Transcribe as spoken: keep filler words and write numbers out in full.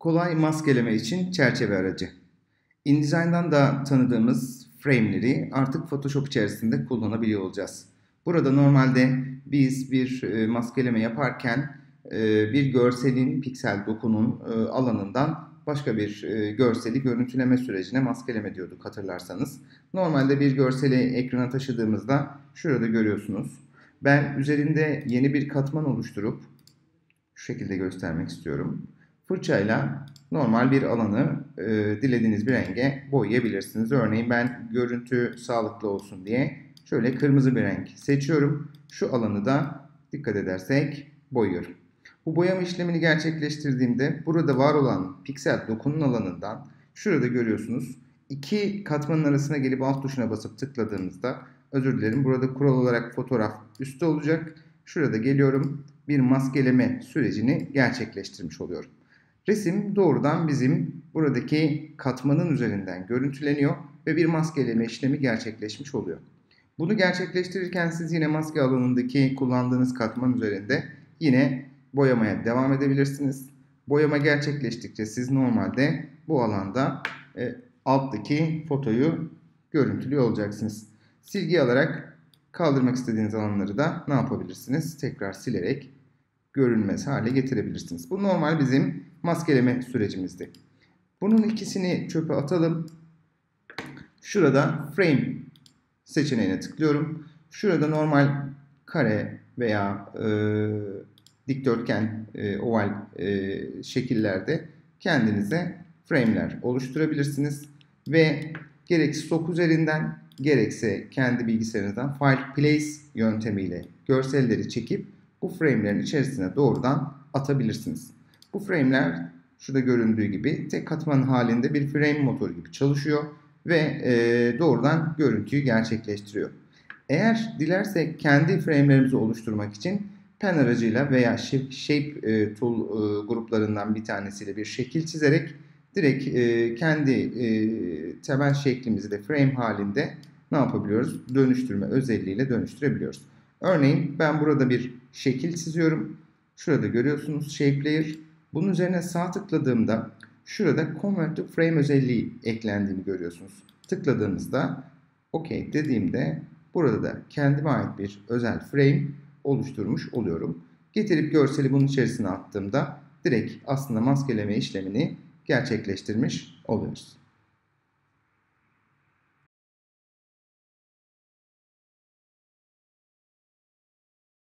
kolay maskeleme için çerçeve aracı. InDesign'dan da tanıdığımız frame'leri artık Photoshop içerisinde kullanabiliyor olacağız. Burada normalde biz bir maskeleme yaparken bir görselin, piksel dokunun alanından başka bir görseli görüntüleme sürecine maskeleme diyorduk hatırlarsanız. Normalde bir görseli ekrana taşıdığımızda şurada görüyorsunuz. Ben üzerinde yeni bir katman oluşturup şu şekilde göstermek istiyorum. Fırçayla normal bir alanı e, dilediğiniz bir renge boyayabilirsiniz. Örneğin ben görüntü sağlıklı olsun diye şöyle kırmızı bir renk seçiyorum. Şu alanı da dikkat edersek boyuyorum. Bu boyama işlemini gerçekleştirdiğimde burada var olan piksel dokunun alanından şurada görüyorsunuz. İki katmanın arasına gelip alt tuşuna basıp tıkladığımızda, özür dilerim, burada kural olarak fotoğraf üstte olacak. Şurada geliyorum, bir maskeleme sürecini gerçekleştirmiş oluyorum. Resim doğrudan bizim buradaki katmanın üzerinden görüntüleniyor ve bir maskeleme işlemi gerçekleşmiş oluyor. Bunu gerçekleştirirken siz yine maske alanındaki kullandığınız katman üzerinde yine boyamaya devam edebilirsiniz. Boyama gerçekleştikçe siz normalde bu alanda e, alttaki fotoyu görüntülüyor olacaksınız. Silgi alarak kaldırmak istediğiniz alanları da ne yapabilirsiniz? Tekrar silerek görünmez hale getirebilirsiniz. Bu normal bizim maskeleme sürecimizdi. Bunun ikisini çöpe atalım. Şurada frame seçeneğine tıklıyorum. Şurada normal kare veya e, dikdörtgen, e, oval e, şekillerde kendinize frame'ler oluşturabilirsiniz. Ve gerekse sok üzerinden, gerekse kendi bilgisayarınızdan file place yöntemiyle görselleri çekip bu frame'lerin içerisine doğrudan atabilirsiniz. Bu frame'ler şurada göründüğü gibi tek katman halinde bir frame motoru gibi çalışıyor ve e, doğrudan görüntüyü gerçekleştiriyor. Eğer dilersek kendi frame'lerimizi oluşturmak için pen aracıyla veya shape e, tool e, gruplarından bir tanesiyle bir şekil çizerek direkt e, kendi e, temel şeklimizi de frame halinde ne yapabiliyoruz? Dönüştürme özelliğiyle dönüştürebiliyoruz. Örneğin ben burada bir şekil çiziyorum. Şurada görüyorsunuz shape layer. Bunun üzerine sağ tıkladığımda şurada Convert to Frame özelliği eklendiğini görüyorsunuz. Tıkladığınızda OK dediğimde burada da kendime ait bir özel frame oluşturmuş oluyorum. Getirip görseli bunun içerisine attığımda direkt aslında maskeleme işlemini gerçekleştirmiş oluyoruz.